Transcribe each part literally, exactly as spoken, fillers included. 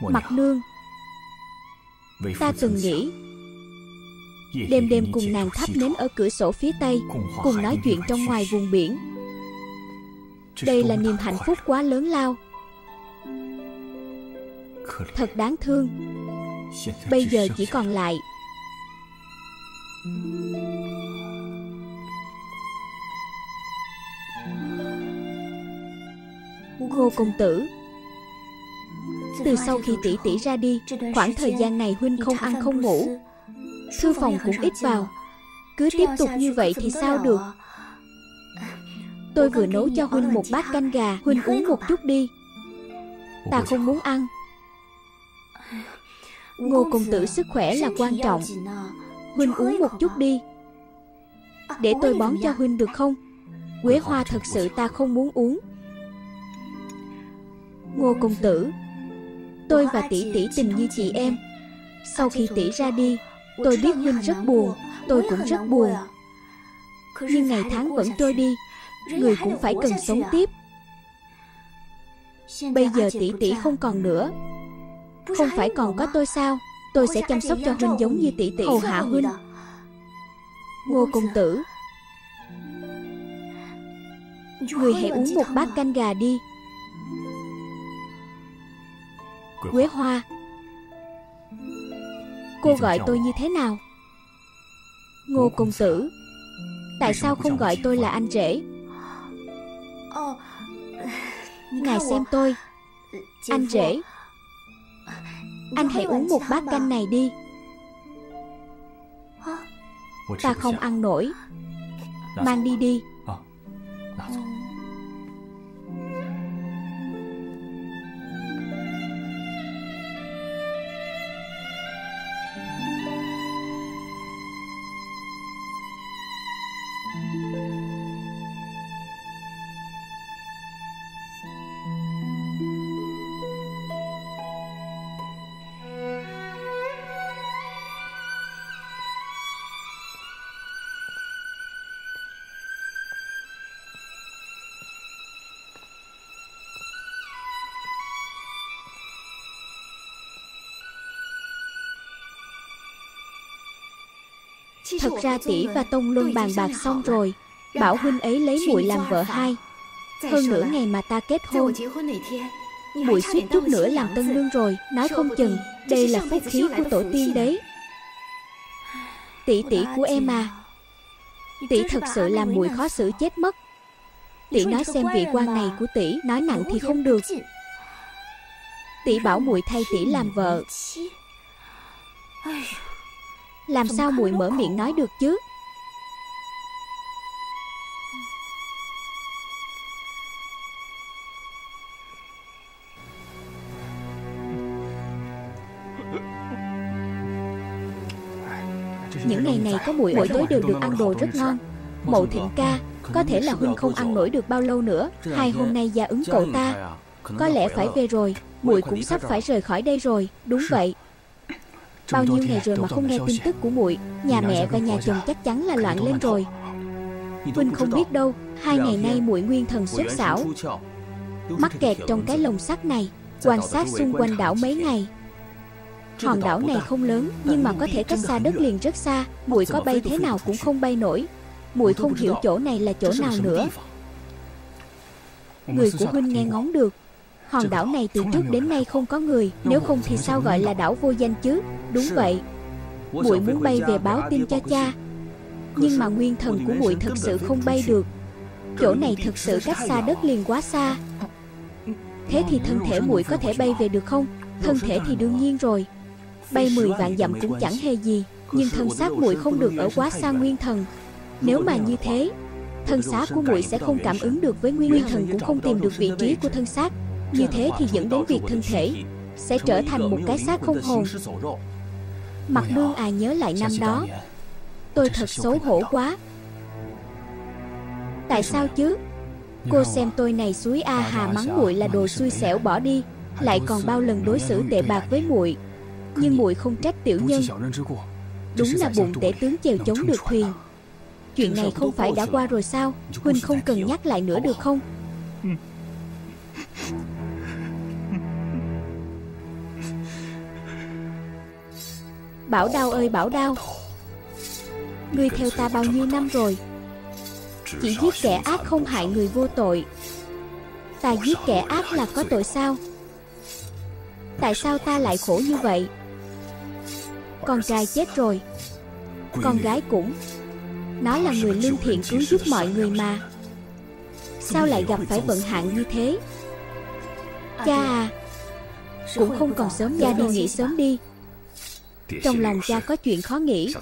Mặc Nương, ta từng nghĩ đêm đêm cùng nàng thắp nến ở cửa sổ phía tây, cùng nói chuyện trong ngoài vùng biển, đây là niềm hạnh phúc quá lớn lao. Thật đáng thương, bây giờ chỉ còn lại Ngô công tử. Từ sau khi tỷ tỷ ra đi, khoảng thời gian này huynh không ăn không ngủ, thư phòng cũng ít vào. Cứ tiếp tục như vậy thì sao được? Tôi vừa nấu cho huynh một bát canh gà, huynh uống một chút đi. Ta không muốn ăn. Ngô công tử, sức khỏe là quan trọng, huynh uống một chút đi. Để tôi bón cho huynh được không? Quế hoa thật sự ta không muốn uống. Ngô công tử, tôi và tỷ tỷ tình như chị em. Sau khi tỷ ra đi, tôi biết huynh rất buồn, tôi cũng rất buồn. Nhưng ngày tháng vẫn trôi đi, người cũng phải cần sống tiếp. Bây giờ tỷ tỷ không còn nữa, không phải còn có tôi sao? Tôi sẽ chăm sóc cho huynh giống như tỷ tỷ hầu hạ huynh. Ngô công tử, người hãy uống một bát canh gà đi. Quế Hoa, cô gọi tôi như thế nào? Ngô công tử, tại sao không gọi tôi là anh rể? Ngài xem tôi, anh rể, anh hãy uống một bát canh này đi. Ta không ăn nổi, mang đi đi. Thật ra tỷ và Tông Luân bàn bạc xong rồi, bảo huynh ấy lấy muội làm vợ hai. Hơn nửa ngày mà ta kết hôn, muội suýt chút nữa làm tân nương rồi. Nói không chừng đây là phúc khí của tổ tiên đấy. Tỷ tỷ của em à, tỷ thật sự làm muội khó xử chết mất. Tỷ nói xem vị quan này của tỷ, nói nặng thì không được. Tỷ bảo muội thay tỷ làm vợ, làm sao muội mở miệng nói được chứ? Những ngày này có muội, mỗi tối đều được ăn đồ rất ngon. Mậu Thịnh ca, có thể là huynh không ăn nổi được bao lâu nữa. Hai hôm nay già ứng cậu ta, có lẽ phải về rồi. Muội cũng sắp phải rời khỏi đây rồi. Đúng vậy, bao nhiêu ngày rồi mà không nghe tin tức của muội. Nhà mẹ và nhà chồng chắc chắn là loạn lên rồi. Huynh không biết đâu, hai ngày nay muội nguyên thần xuất xảo, mắc kẹt trong cái lồng sắt này. Quan sát xung quanh đảo mấy ngày. Hòn đảo này không lớn, nhưng mà có thể cách xa đất liền rất xa. Muội có bay thế nào cũng không bay nổi. Muội không hiểu chỗ này là chỗ nào nữa. Người của huynh nghe ngóng được, hòn đảo này từ trước đến nay không có người, nếu không thì sao gọi là đảo vô danh chứ? Đúng vậy, muội muốn bay về báo tin cho cha, nhưng mà nguyên thần của muội thực sự không bay được. Chỗ này thực sự cách xa đất liền quá xa. Thế thì thân thể muội có thể bay về được không? Thân thể thì đương nhiên rồi, bay mười vạn dặm cũng chẳng hề gì. Nhưng thân xác muội không được ở quá xa nguyên thần. Nếu mà như thế, thân xác của muội sẽ không cảm ứng được với nguyên thần, cũng không tìm được vị trí của thân xác. Như thế thì dẫn đến việc thân thể sẽ trở thành một cái xác không hồn. Mặc Nương à, nhớ lại năm đó, tôi thật xấu hổ quá. Tại sao chứ? Cô xem tôi này suối a hà, mắng muội là đồ xui xẻo bỏ đi, lại còn bao lần đối xử tệ bạc với muội. Nhưng muội không trách tiểu nhân, đúng là bụng tể tướng chèo chống được thuyền. Chuyện này không phải đã qua rồi sao? Huynh không cần nhắc lại nữa được không? Bảo Đao ơi Bảo Đao, ngươi theo ta bao nhiêu năm rồi, chỉ giết kẻ ác không hại người vô tội. Ta giết kẻ ác là có tội sao? Tại sao ta lại khổ như vậy? Con trai chết rồi, con gái cũng. Nó là người lương thiện cứu giúp mọi người mà, sao lại gặp phải vận hạn như thế? Cha à, cũng không còn sớm, cha đi nghỉ sớm đi. Trong lòng cha có chuyện khó nghĩ,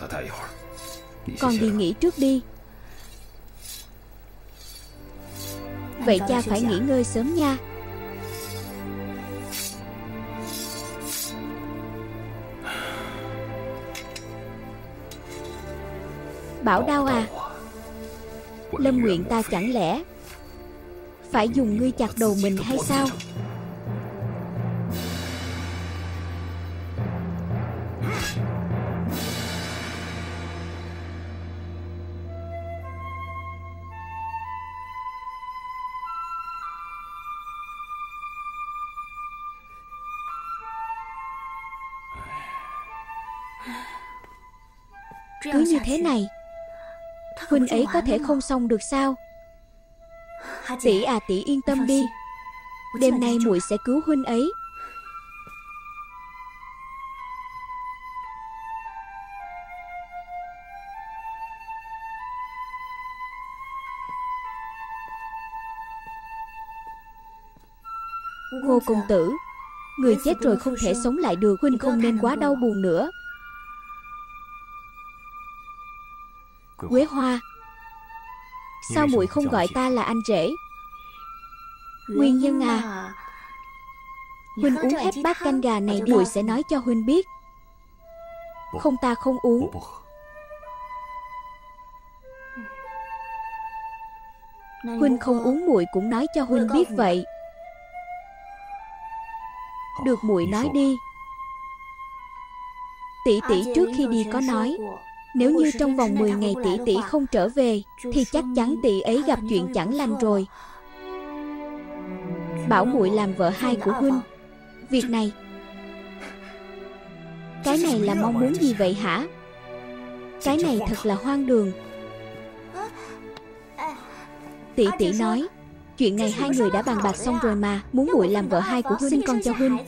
con đi nghỉ trước đi. Vậy cha phải nghỉ ngơi sớm nha. Bảo Đao à, lâm nguyện ta chẳng lẽ phải dùng ngươi chặt đầu mình hay sao? Cứ như thế này huynh ấy có thể không xong được sao? Tỷ à, tỷ yên tâm đi, đêm nay muội sẽ cứu huynh ấy. Ngô công tử, người chết rồi không thể sống lại được, huynh không nên quá đau buồn nữa. Quế Hoa, sao muội không gọi ta là anh rể? Nguyên nhân à, huynh uống hết bát canh gà này đi, muội sẽ nói cho huynh biết. Không, ta không uống. Huynh không uống, muội cũng nói cho huynh biết vậy. Được, muội nói đi. Tỷ tỷ trước khi đi có nói, nếu như trong vòng mười ngày tỷ tỷ không trở về thì chắc chắn tỷ ấy gặp chuyện chẳng lành rồi. Bảo muội làm vợ hai của huynh. Việc này, cái này là mong muốn gì vậy hả? Cái này thật là hoang đường. Tỷ tỷ nói, chuyện này hai người đã bàn bạc xong rồi mà, muốn muội làm vợ hai của huynh. Sinh con cho huynh.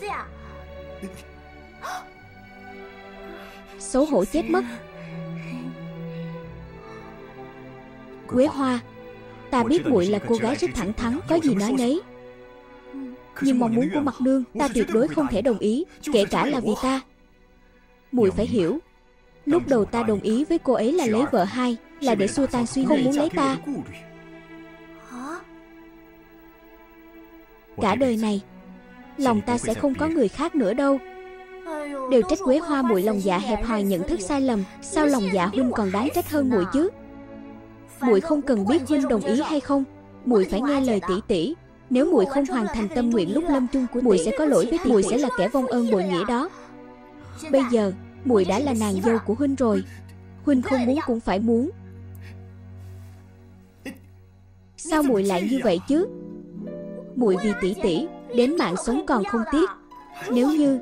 Xấu hổ chết mất. Quế Hoa, ta biết muội là cô gái rất thẳng thắn, có gì nói nấy. Nhưng mong muốn của Mặc Nương ta tuyệt đối không thể đồng ý, kể cả là vì ta. Muội phải hiểu, lúc đầu ta đồng ý với cô ấy là lấy vợ hai, là để xua tan suy nghĩ không muốn lấy ta. Cả đời này, lòng ta sẽ không có người khác nữa đâu. Đều trách Quế Hoa muội lòng dạ hẹp hòi, nhận thức sai lầm. Sao lòng dạ huynh còn đáng trách hơn muội chứ? Muội không cần biết huynh đồng ý hay không, muội phải nghe lời tỷ tỷ. Nếu muội không hoàn thành tâm nguyện lúc lâm chung của muội sẽ có lỗi với tỷ, muội sẽ là kẻ vong ơn bội nghĩa đó. Bây giờ muội đã là nàng dâu của huynh rồi, huynh không muốn cũng phải muốn. Sao muội lại như vậy chứ? Muội vì tỷ tỷ đến mạng sống còn không tiếc. Nếu như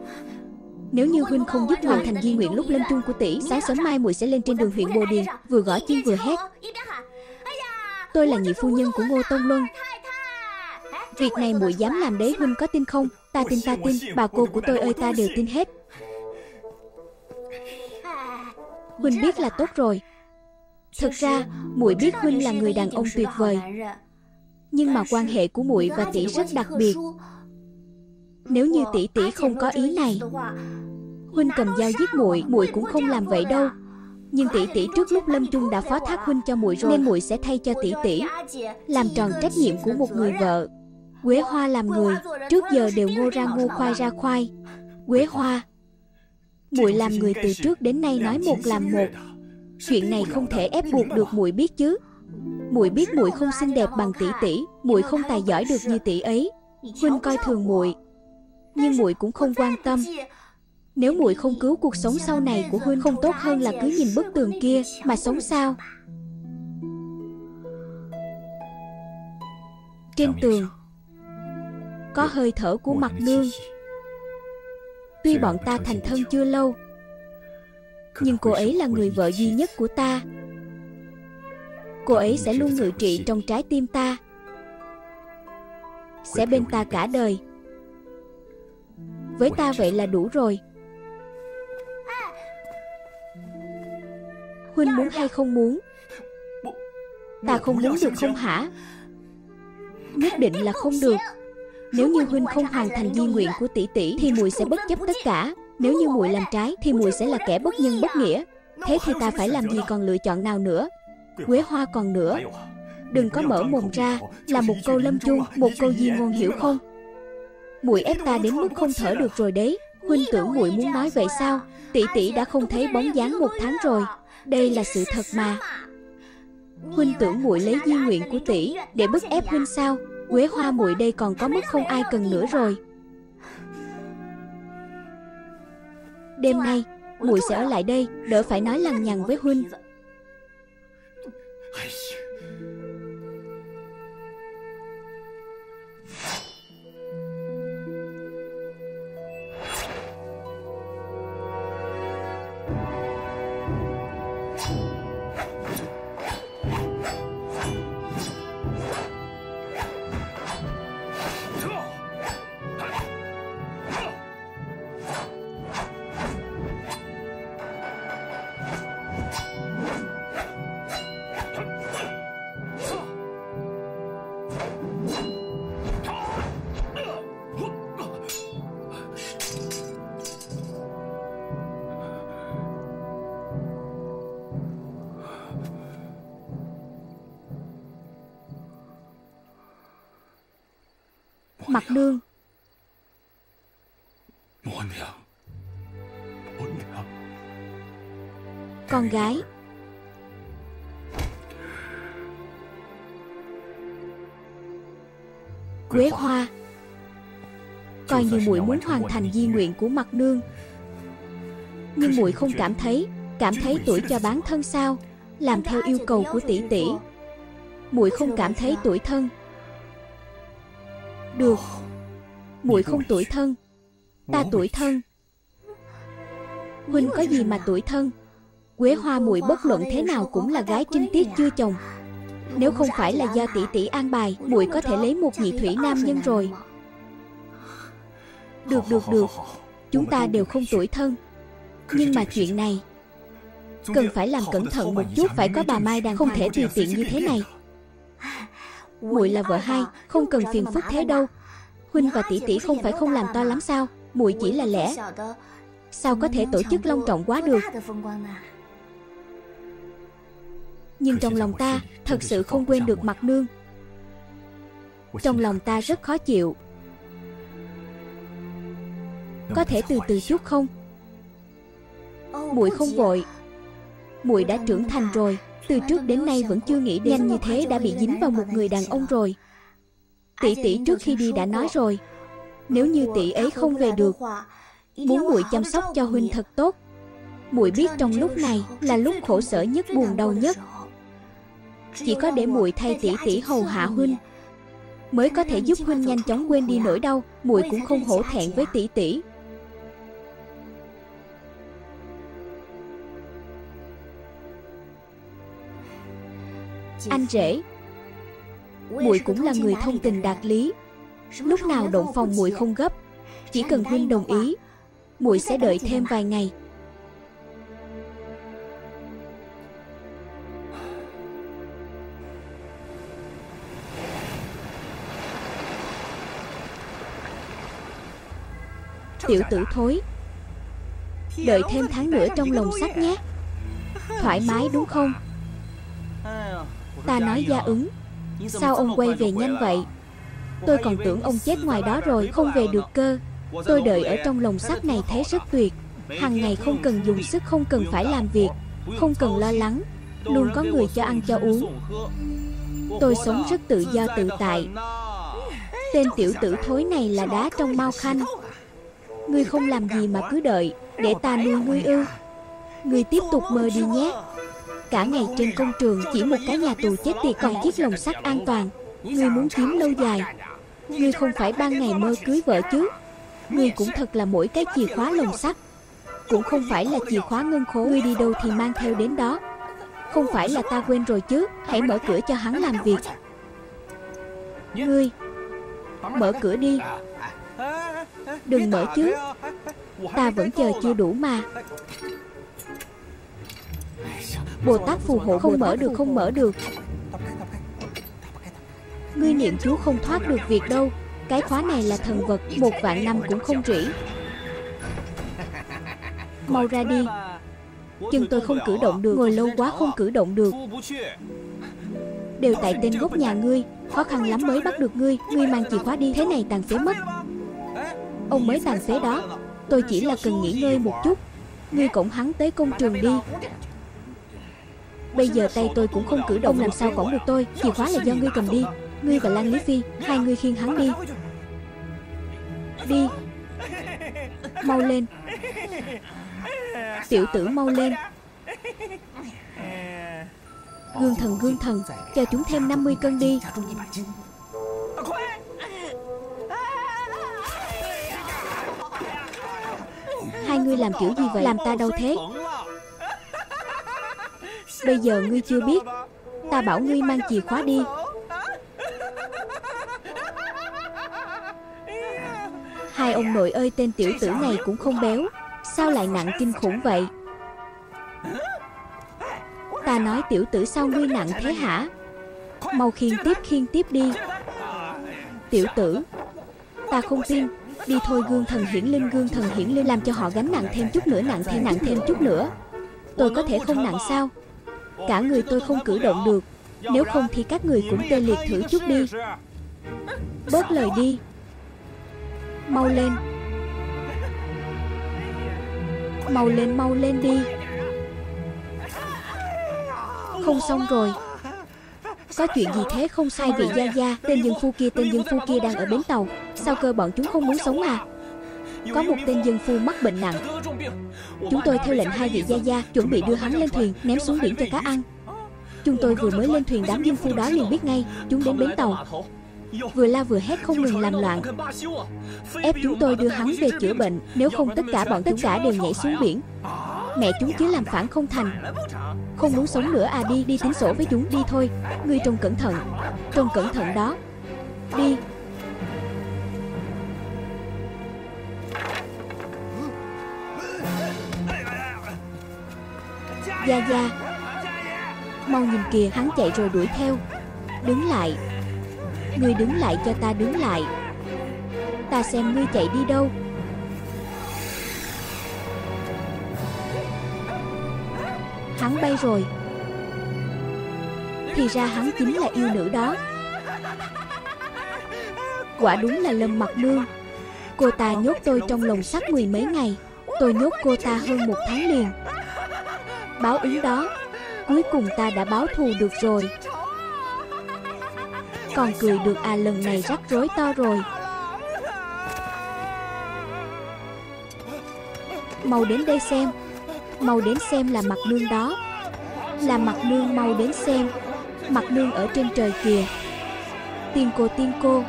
Nếu như huynh không giúp hoàn thành di nguyện lúc lâm chung của tỷ, sáng sớm mai muội sẽ lên trên đường huyện Bồ Điền, vừa gõ chiên vừa hét: tôi là nhị phu nhân của Ngô Tông Luân. Việc này muội dám làm đấy, huynh có tin không? Ta tin, ta tin, bà cô của tôi ơi, ta đều tin hết. Huynh biết là tốt rồi. Thật ra muội biết huynh là người đàn ông tuyệt vời, nhưng mà quan hệ của muội và tỷ rất đặc biệt. Nếu như tỷ tỷ không có ý này, huynh cầm dao giết muội, muội cũng không làm vậy đâu. Nhưng tỷ tỷ trước lúc lâm chung đã phó thác huynh cho muội rồi, nên muội sẽ thay cho tỷ tỷ làm tròn trách nhiệm của một người vợ. Quế Hoa làm người trước giờ đều ngô ra ngô, khoai ra khoai. Quế Hoa, muội làm người từ trước đến nay nói một làm một, chuyện này không thể ép buộc được muội biết chứ. Muội biết muội không xinh đẹp bằng tỷ tỷ, muội không tài giỏi được như tỷ ấy. Huynh coi thường muội, nhưng muội cũng không quan tâm. Nếu muội không cứu cuộc sống sau này của huynh, không tốt hơn là cứ nhìn bức tường kia mà sống sao? Trên tường có hơi thở của Mặc Nương. Tuy bọn ta thành thân chưa lâu, Nhưng cô ấy là người vợ duy nhất của ta. Cô ấy sẽ luôn ngự trị trong trái tim ta, sẽ bên ta cả đời. Với ta vậy là đủ rồi. Huynh muốn hay không muốn? Ta không muốn được không hả? Nhất định là không được. Nếu như Huynh không hoàn thành di nguyện của tỷ tỷ thì muội sẽ bất chấp tất cả. Nếu như muội làm trái thì muội sẽ là kẻ bất nhân bất nghĩa. Thế thì ta phải làm gì còn lựa chọn nào nữa? Quế Hoa còn nữa, đừng có mở mồm ra là một câu lâm chung, một câu di ngôn, hiểu không? Muội ép ta đến mức không thở được rồi đấy. Huynh tưởng muội muốn nói vậy sao? Tỷ tỷ đã không thấy bóng dáng một tháng rồi. Đây là sự thật mà. Huynh tưởng muội lấy di nguyện của tỷ để bức ép Huynh sao? Quế Hoa muội đây còn có mức không ai cần nữa rồi. Đêm nay muội sẽ ở lại đây, đỡ phải nói lằng nhằng với Huynh. Mặc Nương, con gái, Quế Hoa, coi như muội muốn hoàn thành di nguyện của Mặc Nương, nhưng muội không cảm thấy cảm thấy tuổi cho bản thân sao? Làm theo yêu cầu của tỷ tỷ, muội không cảm thấy tuổi thân. Được, muội không tuổi thân, ta tuổi thân. Huynh có gì mà tuổi thân? Quế Hoa muội bất luận thế nào cũng là gái trinh tiết chưa chồng. Nếu không phải là do tỷ tỷ an bài, muội có thể lấy một nhị thủy nam nhân rồi. Được được được, chúng ta đều không tuổi thân. Nhưng mà chuyện này cần phải làm cẩn thận một chút, phải có bà Mai đang không thể tùy tiện như thế này. Muội là vợ hai, không cần phiền phức thế đâu. Huynh và tỷ tỷ không phải không làm to lắm sao? Muội chỉ là lẽ, sao có thể tổ chức long trọng quá được? Nhưng trong lòng ta thật sự không quên được Mặc Nương. Trong lòng ta rất khó chịu. Có thể từ từ chút không? Muội không vội. Muội đã trưởng thành rồi. Từ trước đến nay vẫn chưa nghĩ đến nhanh như thế đã bị dính vào một người đàn ông rồi. Tỷ tỷ trước khi đi đã nói rồi, nếu như tỷ ấy không về được, muốn muội chăm sóc cho Huynh thật tốt. Muội biết trong lúc này là lúc khổ sở nhất, buồn đau nhất. Chỉ có để muội thay tỷ tỷ hầu hạ Huynh, mới có thể giúp Huynh nhanh chóng quên đi nỗi đau. Muội cũng không hổ thẹn với tỷ tỷ. Anh rể, muội cũng là người thông tình đạt lý, lúc nào động phòng muội không gấp. Chỉ cần Huynh đồng ý, muội sẽ đợi thêm vài ngày. Tiểu tử thối, đợi thêm tháng nữa trong lồng sắt nhé. Thoải mái đúng không? Ta nói gia ứng, sao ông quay về nhanh vậy? Tôi còn tưởng ông chết ngoài đó rồi, không về được cơ. Tôi đợi ở trong lồng sắt này thấy rất tuyệt. Hàng ngày không cần dùng sức, không cần phải làm việc, không cần lo lắng, luôn có người cho ăn cho uống. Tôi sống rất tự do tự tại. Tên tiểu tử thối này là đá trong mau khanh. Ngươi không làm gì mà cứ đợi để ta nuôi ngươi ư? Ngươi tiếp tục mơ đi nhé. Cả ngày trên công trường chỉ một cái nhà tù chết tiệt, còn chiếc lồng sắt an toàn. Ngươi muốn kiếm lâu dài, ngươi không phải ban ngày mơ cưới vợ chứ? Ngươi cũng thật là mỗi cái chìa khóa lồng sắt. cũng không phải là chìa khóa ngân khố, ngươi đi đâu thì mang theo đến đó. Không phải là ta quên rồi chứ? Hãy mở cửa cho hắn làm việc. Ngươi mở cửa đi. Đừng mở chứ, ta vẫn chờ chưa đủ mà. Bồ Tát phù hộ, không mở được, không mở được. Ngươi niệm chú không thoát được việc đâu. Cái khóa này là thần vật, một vạn năm cũng không rỉ. Mau ra đi. Chân tôi không cử động được, ngồi lâu quá không cử động được. Đều tại tên gốc nhà ngươi, khó khăn lắm mới bắt được ngươi. Ngươi mang chìa khóa đi, thế này tàn phế mất. Ông mới tàn phế đó. Tôi chỉ là cần nghỉ ngơi một chút. Ngươi cõng hắn tới công trường đi. Bây giờ tay tôi cũng không cử động, làm sao cõng được tôi. Chìa khóa là do ngươi cầm đi. Ngươi và Lan Lý Phi, hai ngươi khiêng hắn đi. Đi. Mau lên. Tiểu tử mau lên. Gương thần, gương thần, cho chúng thêm năm mươi cân đi. Hai ngươi làm kiểu gì vậy? Làm ta đau thế. Bây giờ ngươi chưa biết. Ta bảo ngươi mang chìa khóa đi. Hai ông nội ơi, tên tiểu tử này cũng không béo, sao lại nặng kinh khủng vậy? Ta nói tiểu tử sao ngươi nặng thế hả? Mau khiêng tiếp, khiêng tiếp đi. Tiểu tử, ta không tin. Đi thôi, gương thần hiển linh, gương thần hiển linh, làm cho họ gánh nặng thêm chút nữa, nặng thêm, nặng thêm chút nữa. Tôi có thể không nặng sao? Cả người tôi không cử động được. Nếu không thì các người cũng tê liệt thử chút đi. Bớt lời đi. Mau lên. Mau lên, mau lên đi. Không xong rồi. Có chuyện gì thế không sai vị gia gia? Tên dân phu kia, tên dân phu kia đang ở bến tàu. Sao cơ, bọn chúng không muốn sống à? Có một tên dân phu mắc bệnh nặng. Chúng tôi theo lệnh hai vị gia gia chuẩn bị đưa hắn lên thuyền, ném xuống biển cho cá ăn. Chúng tôi vừa mới lên thuyền, đám dân phu đó liền biết ngay. Chúng đến bến tàu, vừa la vừa hét không ngừng làm loạn, ép chúng tôi đưa hắn về chữa bệnh. Nếu không tất cả bọn tất cả đều nhảy xuống biển. Mẹ chúng chứ làm phản không thành. Không muốn sống nữa à? Đi, đi tính sổ với chúng, đi thôi. Ngươi trông cẩn thận, trông cẩn thận đó. Đi. Gia gia, mau nhìn kìa, hắn chạy rồi đuổi theo. Đứng lại. Ngươi đứng lại cho ta, đứng lại. Ta xem ngươi chạy đi đâu. Hắn bay rồi. Thì ra hắn chính là yêu nữ đó. Quả đúng là Lâm Mặc Nương. Cô ta nhốt tôi trong lồng sắt mười mấy ngày. Tôi nhốt cô ta hơn một tháng liền. Báo ứng đó. Cuối cùng ta đã báo thù được rồi. Còn cười được à? Lần này rắc rối to rồi. Mau đến đây xem. Mau đến xem là Mặc Nương đó. Là Mặc Nương, mau đến xem. Mặc Nương ở trên trời kìa. Tiên cô, tiên cô.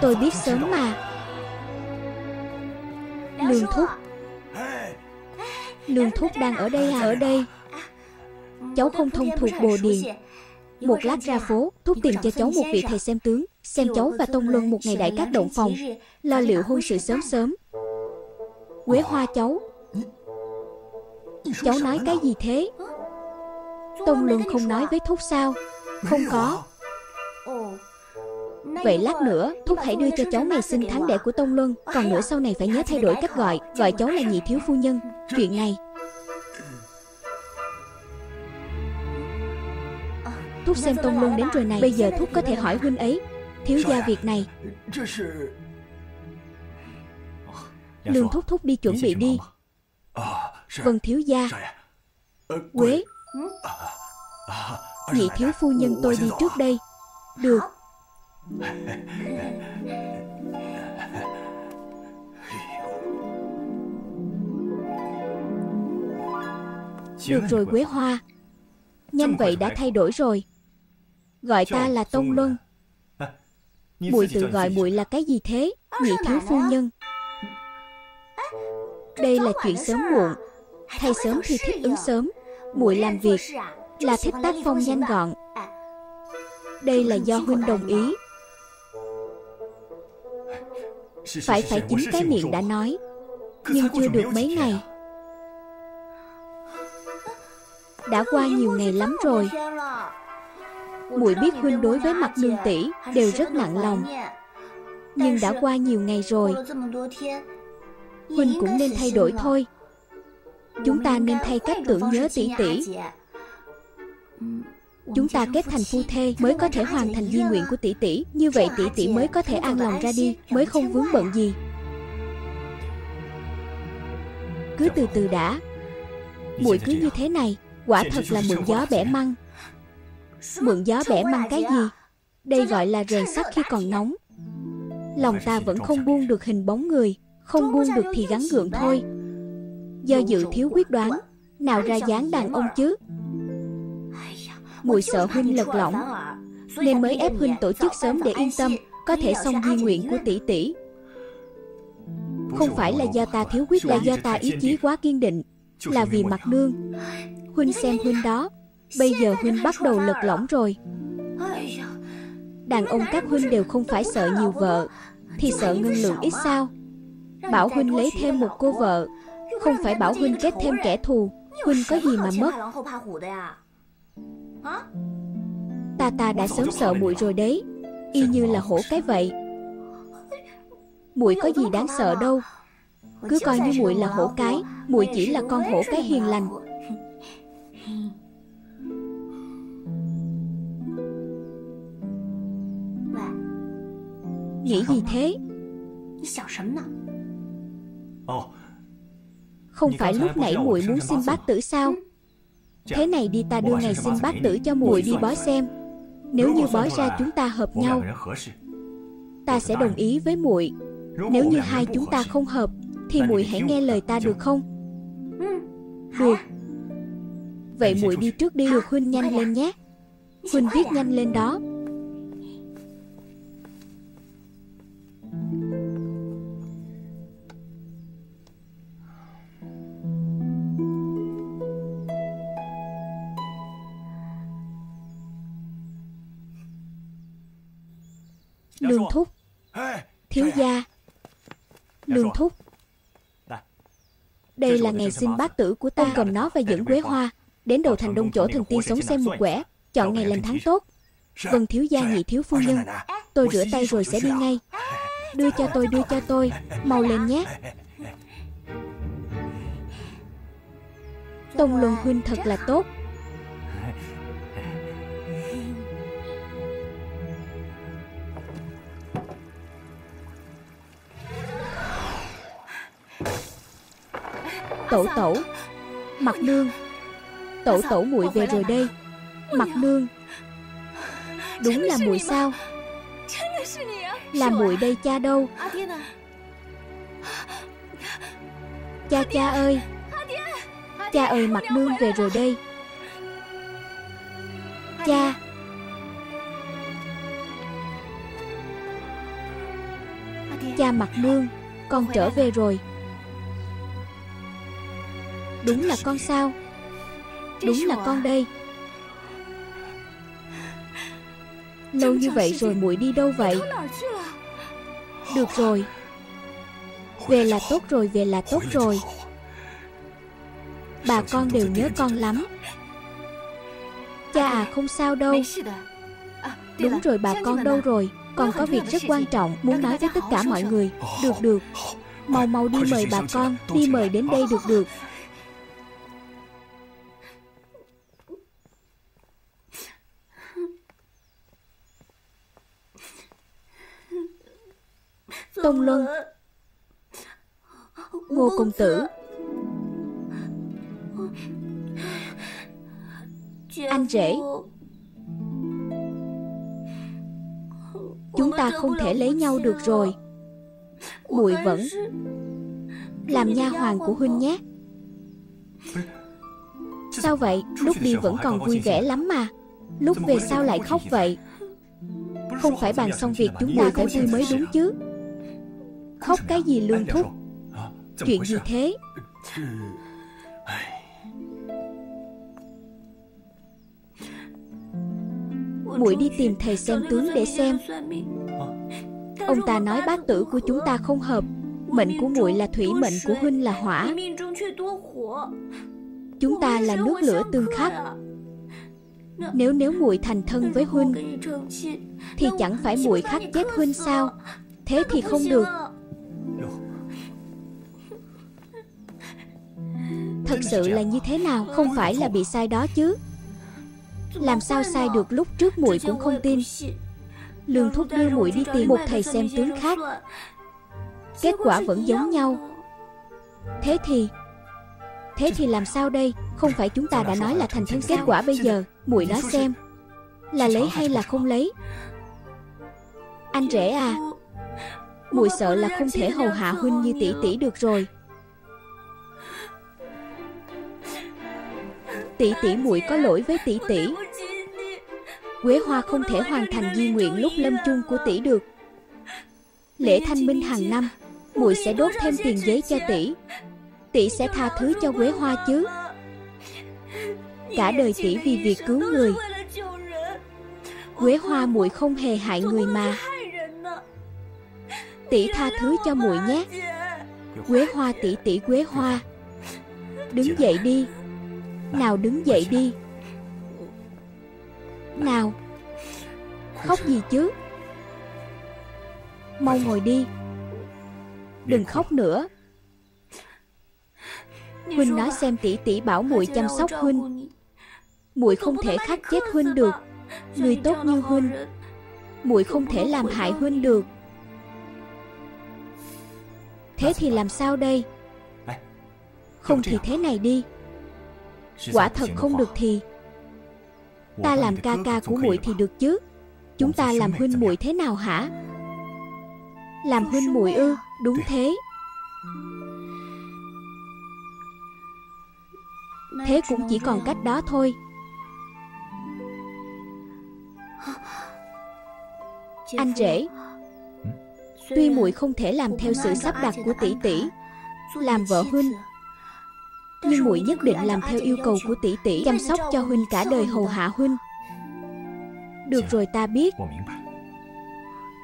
Tôi biết sớm mà. Nương thúc. Nương thúc đang ở đây à? Ở đây. Cháu không thông thuộc Bồ Điền. Một lát ra phố, thúc tìm cho cháu một vị thầy xem tướng. Xem cháu và Tông Luân một ngày đại cát động phòng. Lo liệu hôn sự sớm sớm. Quế Hoa cháu. Cháu nói cái gì thế? Tông Luân không nói với thúc sao? Không có. Vậy lát nữa, thúc hãy đưa cho cháu ngày sinh tháng đẻ của Tông Luân. Còn nữa sau này phải nhớ thay đổi cách gọi. Gọi cháu là nhị thiếu phu nhân. Chuyện này. Thúc xem Tông Luân đến rồi này. Bây giờ thúc có thể hỏi huynh ấy. Thiếu gia việc này. Lương thúc, thúc đi chuẩn bị đi. Vâng thiếu gia. Quế, nhị thiếu phu nhân tôi đi trước đây. Được. Được rồi Quế Hoa. Nhanh vậy đã thay đổi rồi. Gọi ta là Tông Luân. Muội tự gọi muội là cái gì thế? Nhị thiếu phu nhân. Đây là chuyện sớm muộn, thay sớm thì thích ứng sớm. Muội làm việc là thích tác phong nhanh gọn. Đây là do huynh đồng ý. Phải phải chính cái miệng đã nói. Nhưng chưa được mấy ngày. Đã qua nhiều ngày lắm rồi. Muội biết huynh đối với Mặc Nương tỷ đều rất nặng lòng. Nhưng đã qua nhiều ngày rồi, huynh cũng nên thay đổi thôi. Chúng ta nên thay cách tưởng nhớ tỷ tỷ. Chúng ta kết thành phu thê mới có thể hoàn thành di nguyện của tỷ tỷ. Như vậy tỷ tỷ mới có thể an lòng ra đi, mới không vướng bận gì. Cứ từ từ đã. Muội cứ như thế này, quả thật là mượn gió bẻ măng. Mượn gió bẻ măng cái gì? Đây gọi là rèn sắt khi còn nóng. Lòng ta vẫn không buông được hình bóng người. Không buông được thì gắn gượng thôi. Do dự thiếu quyết đoán, nào ra dáng đàn ông chứ. Muội sợ huynh lật lỏng nên mới ép huynh tổ chức sớm để yên tâm có thể xong di nguyện của tỷ tỷ. Không phải là do ta thiếu quyết, là do ta ý chí quá kiên định. Là vì Mặc Nương. Huynh xem huynh đó, bây giờ huynh bắt đầu lật lỏng rồi. Đàn ông các huynh đều không phải sợ nhiều vợ, thì sợ ngân lượng ít sao? Bảo huynh lấy thêm một cô vợ, không phải bảo huynh kết thêm kẻ thù. Huynh có gì mà mất? Ta ta đã sớm sợ muội rồi đấy. Y như là hổ cái vậy. Muội có gì đáng sợ đâu. Cứ coi như muội là hổ cái, muội chỉ là con hổ cái hiền lành. Nghĩ gì thế? Không phải lúc nãy muội muốn xin bát tử sao? Thế này đi, ta đưa ngày xin bát tử cho muội đi bói xem. Nếu như bói ra chúng ta hợp nhau, ta sẽ đồng ý với muội. Nếu như hai chúng ta không hợp thì muội hãy nghe lời ta được không? Được. Vậy muội đi trước đi. Được, huynh nhanh lên nhé. Huynh viết nhanh lên đó. Lương thúc, thiếu gia. Lương thúc, đây là ngày xin bát tử của ta. Ông cầm nó và dẫn Quế Hoa đến đầu thành Đông chỗ thần tiên sống xem một quẻ, chọn ngày lành tháng tốt. Vâng thiếu gia, nhị thiếu phu nhân. Tôi rửa tay rồi sẽ đi ngay. Đưa cho tôi, đưa cho tôi, mau lên nhé. Tông Luân huynh thật là tốt. Tẩu tẩu, Mặc Nương, tẩu tẩu muội về rồi đây. Mặc Nương, đúng là muội sao? Là muội đây. Cha đâu? Cha, cha ơi, cha ơi, Mặc Nương về rồi đây. Cha. Cha Mặc Nương, con trở về rồi. Đúng là con sao? Đúng là con đây. Lâu như vậy rồi muội đi đâu vậy? Được rồi, về là tốt rồi, về là tốt rồi. Bà con đều nhớ con lắm. Cha à, không sao đâu. Đúng rồi, bà con đâu rồi? Con có việc rất quan trọng muốn nói với tất cả mọi người. Được được, mau mau đi mời bà con, đi mời đến đây. Được được. Tông Luân, Ngô công tử, anh rể, chúng ta không thể lấy nhau được rồi. Muội vẫn làm nha hoàn của huynh nhé. Sao vậy? Lúc đi vẫn còn vui vẻ lắm mà, lúc về sao lại khóc vậy? Không phải bàn xong việc chúng ta phải vui mới đúng chứ? Khóc cái gì Lương thúc? Chuyện gì thế? Muội đi tìm thầy xem tướng để xem. Ông ta nói bát tử của chúng ta không hợp. Mệnh của muội là thủy, mệnh của huynh là hỏa. Chúng ta là nước lửa tương khắc. Nếu nếu muội thành thân với huynh thì chẳng phải muội khắc chết huynh sao? Thế thì không được. Thật sự là như thế nào? Không phải là bị sai đó chứ. Làm sao sai được? Lúc trước muội cũng không tin. Lương thúc đưa muội đi tìm một thầy xem tướng khác, kết quả vẫn giống nhau. Thế thì Thế thì làm sao đây? Không phải chúng ta đã nói là thành thân? Kết quả bây giờ muội nói xem, là lấy hay là không lấy? Anh rể à, muội sợ là không thể hầu hạ huynh như tỷ tỷ được rồi. Tỷ tỷ, muội có lỗi với tỷ tỷ. Quế Hoa không thể hoàn thành di nguyện lúc lâm chung của tỷ được. Lễ thanh minh hàng năm, muội sẽ đốt thêm tiền giấy cho tỷ. Tỷ sẽ tha thứ cho Quế Hoa chứ? Cả đời tỷ vì việc cứu người. Quế Hoa, muội không hề hại người mà. Tỷ tha thứ cho muội nhé. Quế Hoa, tỷ tỷ Quế Hoa, đứng dậy đi. Nào đứng dậy đi. Nào. Khóc gì chứ? Mau ngồi đi. Đừng khóc nữa. Huynh nói xem, tỷ tỷ bảo muội chăm sóc huynh, muội không thể khắc chết huynh được. Người tốt như huynh, muội không thể làm hại huynh được. Thế thì làm sao đây? Không thì thế này đi. Quả thật không được thì ta làm ca ca của muội thì được chứ. Chúng ta làm huynh muội thế nào hả? Làm huynh muội ư? Đúng thế. Thế cũng chỉ còn cách đó thôi. Anh rể, tuy muội không thể làm theo sự sắp đặt của tỷ tỷ làm vợ huynh, nhưng muội nhất định làm theo yêu cầu của tỷ tỷ, chăm sóc cho huynh cả đời, hầu hạ huynh. Được rồi, ta biết.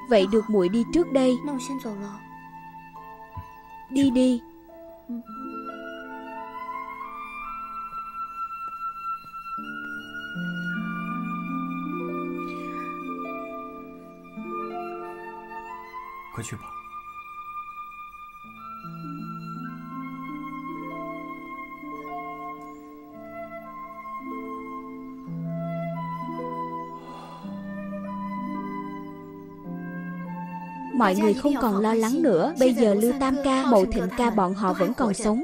Vậy được, muội đi trước đây. Đi đi. Mọi người không còn lo lắng nữa. Bây giờ Lưu Tam Ca, Mậu Thịnh Ca bọn họ vẫn còn sống.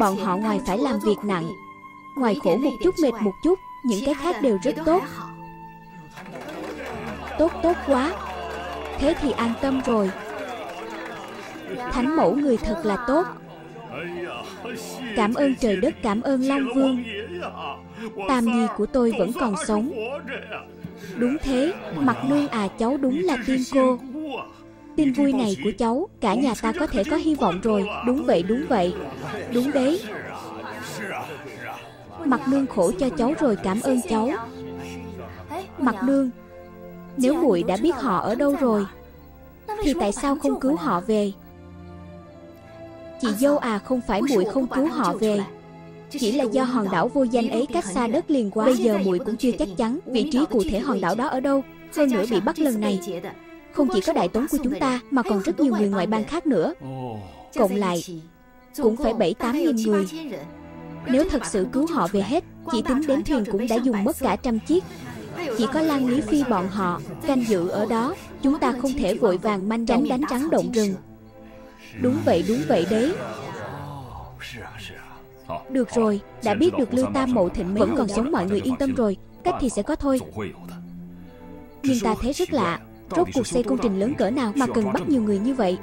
Bọn họ ngoài phải làm việc nặng, ngoài khổ một chút mệt một chút, những cái khác đều rất tốt. Tốt tốt quá. Thế thì an tâm rồi. Thánh mẫu người thật là tốt. Cảm ơn trời đất, cảm ơn Long Vương. Tam nhi của tôi vẫn còn sống. Đúng thế, Mặc Nương à, cháu đúng là tiên cô. Tin vui này của cháu, cả nhà ta có thể có hy vọng rồi. Đúng vậy, đúng vậy. Đúng đấy. Mặc Nương khổ cho cháu rồi, cảm ơn cháu. Mặc Nương, nếu muội đã biết họ ở đâu rồi thì tại sao không cứu họ về? Chị dâu à, không phải muội không cứu họ về, chỉ là do hòn đảo vô danh ấy cách xa đất liền quá. Bây giờ muội cũng chưa chắc chắn vị trí cụ thể hòn đảo đó ở đâu. Hơn nữa bị bắt lần này, không chỉ có đại tống của chúng ta mà còn rất nhiều người ngoại bang khác nữa, cộng lại cũng phải bảy tám nghìn người. Nếu thật sự cứu họ về hết, chỉ tính đến thuyền cũng đã dùng mất cả trăm chiếc. Chỉ có Lan Lý Phi bọn họ canh giữ ở đó, chúng ta không thể vội vàng manh đánh đánh trắng động rừng. Đúng vậy, đúng vậy đấy. Được rồi, đã biết được Lưu Tam Mậu Thịnh vẫn còn sống, mọi người yên tâm rồi. Cách thì sẽ có thôi. Nhưng ta thấy rất lạ, rốt cuộc xây công trình lớn cỡ nào mà cần bắt nhiều người như vậy?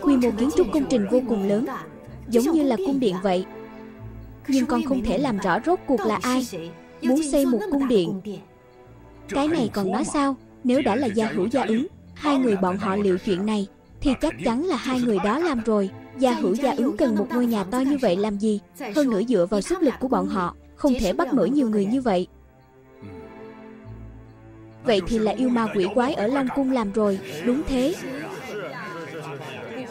Quy mô kiến trúc công trình vô cùng lớn, giống như là cung điện vậy. Nhưng con không thể làm rõ rốt cuộc là ai muốn xây một cung điện. Cái này còn nói sao? Nếu đã là gia hữu gia ứng, hai người bọn họ liệu chuyện này thì chắc chắn là hai người đó làm rồi. Gia hữu gia ứng cần một ngôi nhà to như vậy làm gì? Hơn nữa dựa vào sức lực của bọn họ không thể bắt nổi nhiều người như vậy. Vậy thì là yêu ma quỷ quái ở Long Cung làm rồi. Đúng thế.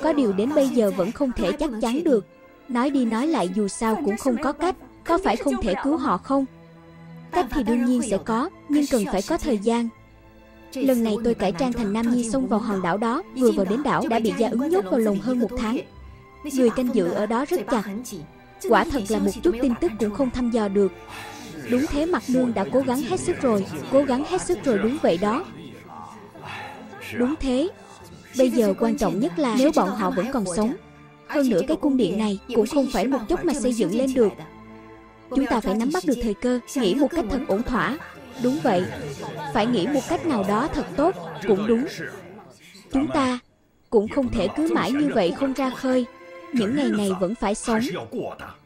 Có điều đến bây giờ vẫn không thể chắc chắn được. Nói đi nói lại dù sao cũng không có cách. Có phải không thể cứu họ không? Cách thì đương nhiên sẽ có, nhưng cần phải có thời gian. Lần này tôi cải trang thành Nam Nhi xông vào hòn đảo đó. Vừa vào đến đảo đã bị gia ứng nhốt vào lồng hơn một tháng. Người canh giữ ở đó rất chặt. Quả thật là một chút tin tức cũng không thăm dò được. Đúng thế, Mặc Nương đã cố gắng hết sức rồi. Cố gắng hết sức rồi đúng vậy đó. Đúng thế. Bây giờ quan trọng nhất là nếu bọn họ vẫn còn sống. Hơn nữa cái cung điện này cũng không phải một chốc mà xây dựng lên được. Chúng ta phải nắm bắt được thời cơ, nghĩ một cách thật ổn thỏa. Đúng vậy. Phải nghĩ một cách nào đó thật tốt. Cũng đúng. Chúng ta cũng không thể cứ mãi như vậy không ra khơi. Những ngày này vẫn phải sống.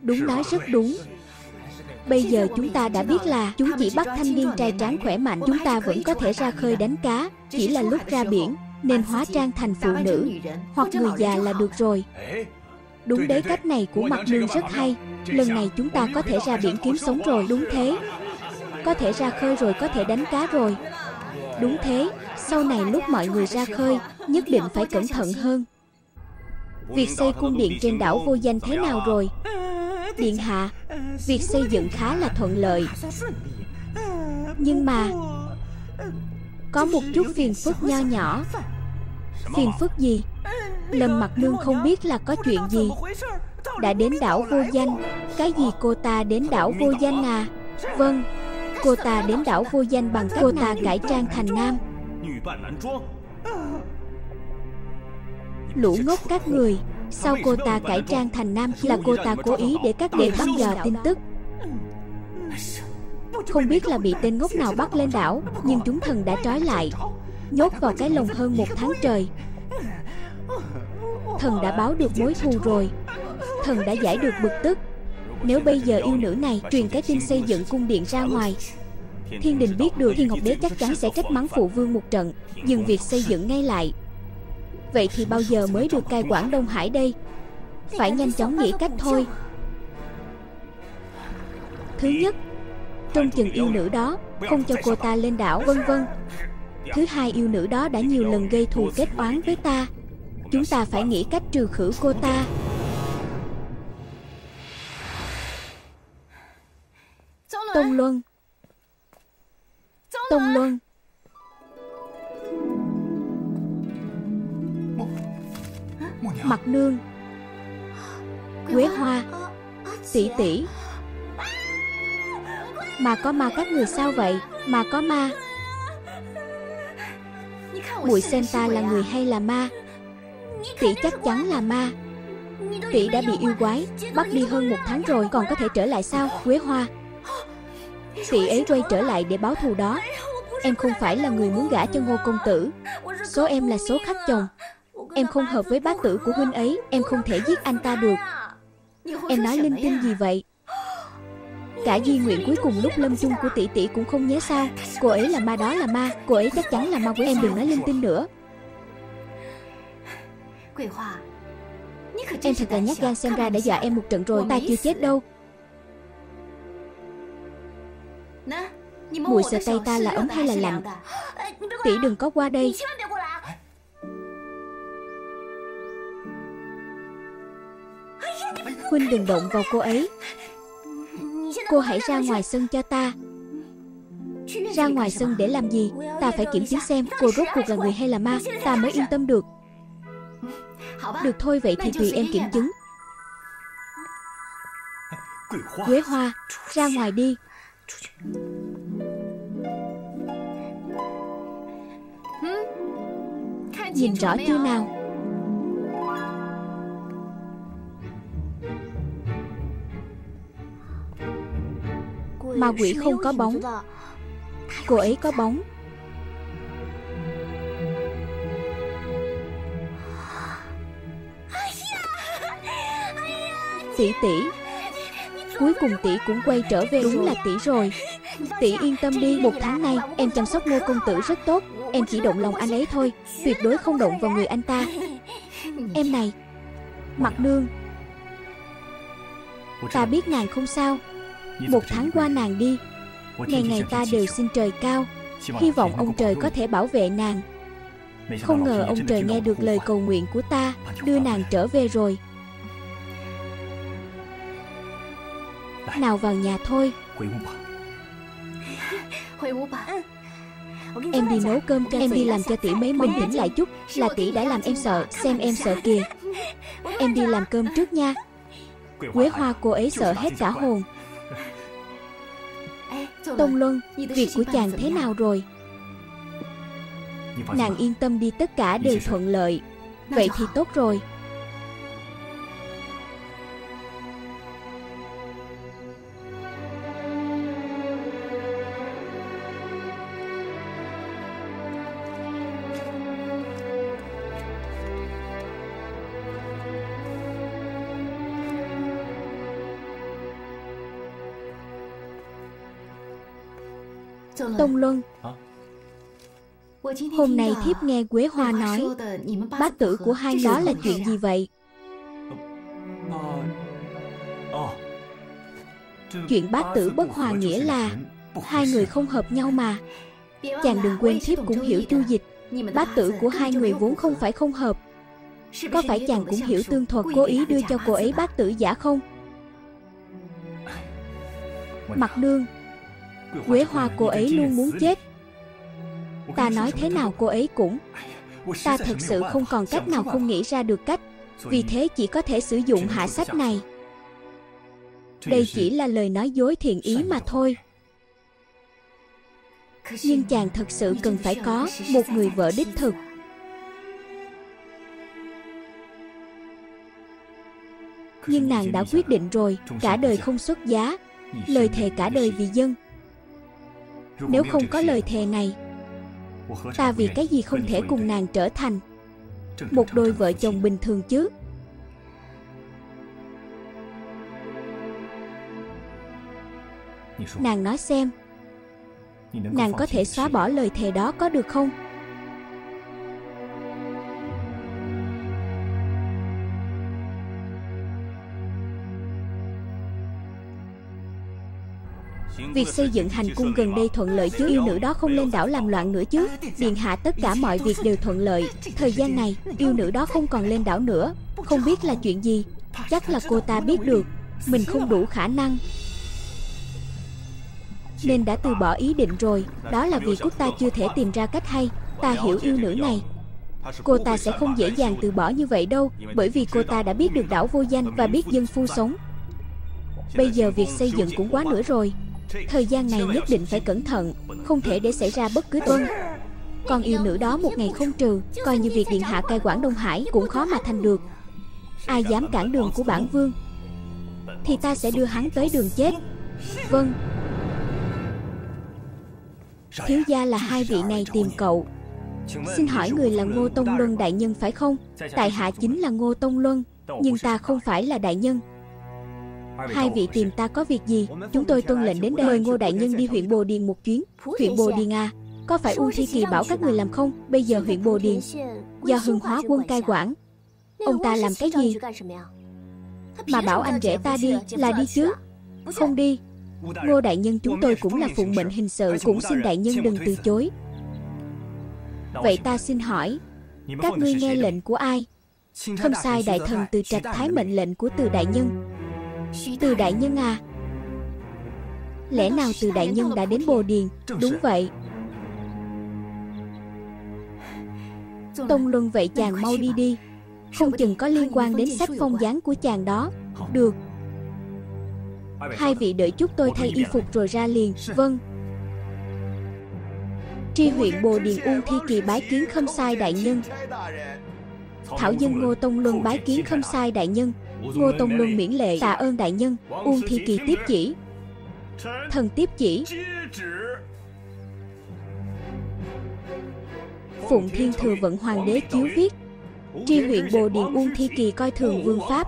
Đúng, nói rất đúng. Bây giờ chúng ta đã biết là chúng chỉ bắt thanh niên trai tráng khỏe mạnh. Chúng ta vẫn có thể ra khơi đánh cá. Chỉ là lúc ra biển nên hóa trang thành phụ nữ hoặc người già là được rồi. Đúng đấy, cách này của Mặc Nương rất hay. Lần này chúng ta có thể ra biển kiếm sống rồi. Đúng thế. Có thể ra khơi rồi, có thể đánh cá rồi. Đúng thế. Sau này lúc mọi người ra khơi nhất định phải cẩn thận hơn. Việc xây cung điện trên đảo vô danh thế nào rồi? Điện hạ, việc xây dựng khá là thuận lợi. Nhưng mà có một chút phiền phức nho nhỏ. Phiền phức gì? Lâm Mặc Nương không biết là có chuyện gì. Đã đến đảo vô danh. Cái gì, cô ta đến đảo vô danh à? Vâng, cô ta đến đảo vô danh bằng cách cô ta cải trang thành nam. Lũ ngốc các người. Sau cô ta cải trang thành nam là cô ta cố ý để các đệ bắt dò tin tức. Không biết là bị tên ngốc nào bắt lên đảo, nhưng chúng thần đã trói lại, nhốt vào cái lồng hơn một tháng trời. Thần đã báo được mối thù rồi. Thần đã giải được bực tức. Nếu bây giờ yêu nữ này truyền cái tin xây dựng cung điện ra ngoài, Thiên Đình biết được, Thiên Ngọc Đế chắc chắn sẽ trách mắng phụ vương một trận, dừng việc xây dựng ngay lại. Vậy thì bao giờ mới được cai quản Đông Hải đây? Phải nhanh chóng nghĩ cách thôi. Thứ nhất, trông chừng yêu nữ đó, không cho cô ta lên đảo, vân vân. Thứ hai, yêu nữ đó đã nhiều lần gây thù kết oán với ta. Chúng ta phải nghĩ cách trừ khử cô ta. Tông Luân, Tông Luân. Mặc Nương, Quế Hoa, Tỷ Tỷ. Mà có ma các người sao vậy? Mà có ma. Muội xem ta là người hay là ma? Tỷ chắc chắn là ma. Tỷ đã bị yêu quái bắt đi hơn một tháng rồi, còn có thể trở lại sao? Quế Hoa, tỷ ấy quay trở lại để báo thù đó. Em không phải là người muốn gả cho Ngô công tử. Số em là số khắc chồng. Em không hợp với bá tử của huynh ấy. Em không thể giết anh ta được. Em nói linh tinh gì vậy? Cả di nguyện cuối cùng lúc lâm chung của tỷ tỷ cũng không nhớ sao? Cô ấy là ma, đó là ma. Cô ấy chắc chắn là ma của em. Đừng nói linh tinh nữa. Em thật là nhát gan, xem ra đã dọa em một trận rồi. Ta chưa chết đâu. Mùi sợ tay ta là ấm hay là lạnh? Tỷ đừng có qua đây. Huynh đừng động vào cô ấy. Cô hãy ra ngoài sân cho ta. Ra ngoài sân để làm gì? Ta phải kiểm chứng xem cô rốt cuộc là người hay là ma, ta mới yên tâm được. Được thôi, vậy thì tùy em kiểm chứng. Quế Hoa, ra ngoài đi. Nhìn rõ chưa nào? Ma quỷ không có bóng. Cô ấy có bóng. Tỷ tỷ, cuối cùng tỷ cũng quay trở về. Đúng là tỷ rồi. Tỷ yên tâm đi. Một tháng nay em chăm sóc Ngô công tử rất tốt. Em chỉ động lòng anh ấy thôi, tuyệt đối không động vào người anh ta. Em này, Mặc Nương, ta biết nàng không sao. Một tháng qua nàng đi, ngày ngày ta đều xin trời cao, hy vọng ông trời có thể bảo vệ nàng. Không ngờ ông trời nghe được lời cầu nguyện của ta, đưa nàng trở về rồi. Nào vào nhà thôi. Em đi nấu cơm cho em, đi làm cho tỷ mấy mình tỉnh lại chút, là tỷ đã làm em sợ. Xem em sợ kìa. Em đi làm cơm trước nha. Quế Hoa cô ấy sợ hết cả hồn. Tông Luân, việc của chàng thế nào rồi? Nàng yên tâm đi, tất cả đều thuận lợi. Vậy thì tốt rồi. Tông Luân, hôm nay thiếp nghe Quế Hoa nói bát tử của hai đó là chuyện gì vậy? Chuyện bát tử bất hòa nghĩa là hai người không hợp nhau mà. Chàng đừng quên thiếp cũng hiểu chu dịch, bát tử của hai người vốn không phải không hợp. Có phải chàng cũng hiểu tương thuật cố ý đưa cho cô ấy bát tử giả không? Mặc Nương, Quế Hoa cô ấy luôn muốn chết. Ta nói thế nào cô ấy cũng. Ta thật sự không còn cách nào, không nghĩ ra được cách. Vì thế chỉ có thể sử dụng hạ sách này. Đây chỉ là lời nói dối thiện ý mà thôi. Nhưng chàng thật sự cần phải có một người vợ đích thực. Nhưng nàng đã quyết định rồi, cả đời không xuất giá, lời thề cả đời vì dân. Nếu không có lời thề này, ta vì cái gì không thể cùng nàng trở thành một đôi vợ chồng bình thường chứ? Nàng nói xem, nàng có thể xóa bỏ lời thề đó có được không? Việc xây dựng hành cung gần đây thuận lợi chứ? Yêu nữ đó không lên đảo làm loạn nữa chứ? Điện hạ, tất cả mọi việc đều thuận lợi. Thời gian này, yêu nữ đó không còn lên đảo nữa. Không biết là chuyện gì. Chắc là cô ta biết được mình không đủ khả năng, nên đã từ bỏ ý định rồi. Đó là vì quốc ta chưa thể tìm ra cách hay. Ta hiểu yêu nữ này. Cô ta sẽ không dễ dàng từ bỏ như vậy đâu, bởi vì cô ta đã biết được đảo vô danh và biết dân phu sống. Bây giờ việc xây dựng cũng quá nữa rồi. Thời gian này nhất định phải cẩn thận, không thể để xảy ra bất cứ tuân. Còn yêu nữ đó một ngày không trừ, coi như việc điện hạ cai quản Đông Hải cũng khó mà thành được. Ai dám cản đường của bản vương thì ta sẽ đưa hắn tới đường chết. Vâng. Thiếu gia, là hai vị này tìm cậu. Xin hỏi người là Ngô Tông Luân đại nhân phải không? Tại hạ chính là Ngô Tông Luân, nhưng ta không phải là đại nhân. Hai vị tìm ta có việc gì? Chúng tôi tuân lệnh đến đây. Mời Ngô đại nhân đi huyện Bồ Điền một chuyến. Huyện Bồ Điền à? Có phải Uông Thi Kỳ bảo các người làm không? Bây giờ huyện Bồ Điền do Hưng Hóa Quân cai quản. Ông ta làm cái gì mà bảo anh rể ta đi là đi chứ? Không đi. Ngô đại nhân, chúng tôi cũng là phụng mệnh hình sự, cũng xin đại nhân đừng từ chối. Vậy ta xin hỏi, các ngươi nghe lệnh của ai? Không sai, đại thần Từ Trạch Thái mệnh lệnh của Từ đại nhân. Từ đại nhân à? Lẽ nào Từ đại nhân đã đến Bồ Điền? Đúng vậy. Tông Luân, vậy chàng mau đi đi, không chừng có liên quan đến sách phong dáng của chàng đó. Được. Hai vị đợi chút, tôi thay y phục rồi ra liền. Vâng. Tri huyện Bồ Điền Uông Thi Kỳ bái kiến khâm sai đại nhân. Thảo Dân, Ngô Tông Luân bái kiến khâm sai đại nhân. Ngô Tông Luân miễn lệ. Tạ ơn đại nhân. Uông Thi Kỳ tiếp chỉ. Thần tiếp chỉ. Phụng thiên thừa vận hoàng đế chiếu viết. Tri huyện Bồ Điền Uông Thi Kỳ coi thường vương pháp,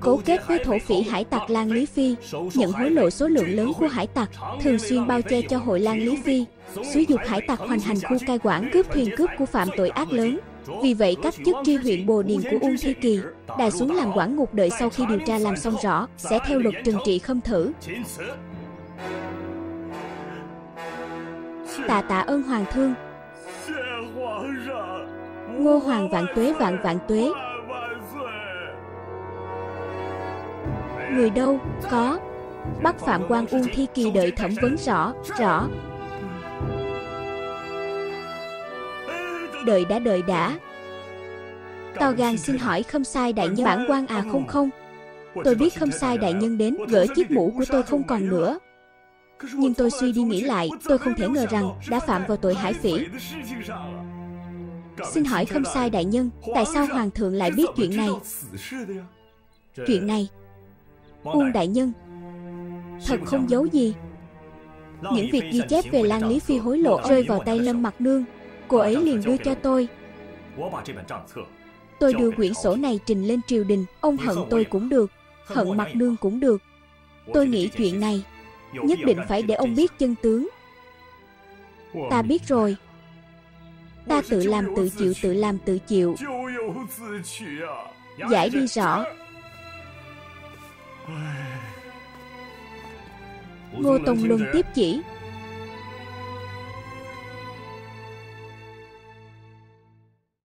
cấu kết với thổ phỉ hải tặc Lan Lý Phi, nhận hối lộ số lượng lớn của hải tặc, thường xuyên bao che cho hội Lan Lý Phi, xúi dục hải tặc hoành hành khu cai quản cướp thuyền cướp của phạm tội ác lớn. Vì vậy, các chức tri huyện Bồ Điền của Uông Thi Kỳ đài xuống làm quản ngục, đợi sau khi điều tra làm xong rõ sẽ theo luật trừng trị khâm thử. Tạ tạ ơn hoàng thương. Ngô hoàng vạn tuế vạn vạn tuế. Người đâu, có. Bắt Phạm Quang Uông Thi Kỳ đợi thẩm vấn rõ, rõ. Đợi đã đợi đã. Tào Gan xin hỏi Khâm Sai đại nhân. Bản quan à, không không. Tôi biết Khâm Sai đại nhân đến gỡ chiếc mũ của tôi không còn nữa. Nhưng tôi suy đi nghĩ lại, tôi không thể ngờ rằng đã phạm vào tội hải phỉ. Xin hỏi Khâm Sai đại nhân, tại sao hoàng thượng lại biết chuyện này? Chuyện này, Uông đại nhân, thật không giấu gì, những việc ghi chép về Lan Lý Phi hối lộ rơi vào tay Lâm Mặc Nương. Cô ấy liền đưa cho tôi. Tôi đưa quyển sổ này trình lên triều đình. Ông hận tôi cũng được, hận Mặc Nương cũng được. Tôi nghĩ chuyện này nhất định phải để ông biết chân tướng. Ta biết rồi. Ta tự làm tự chịu, tự làm tự chịu. Giải đi rõ. Ngô Tông Luân tiếp chỉ.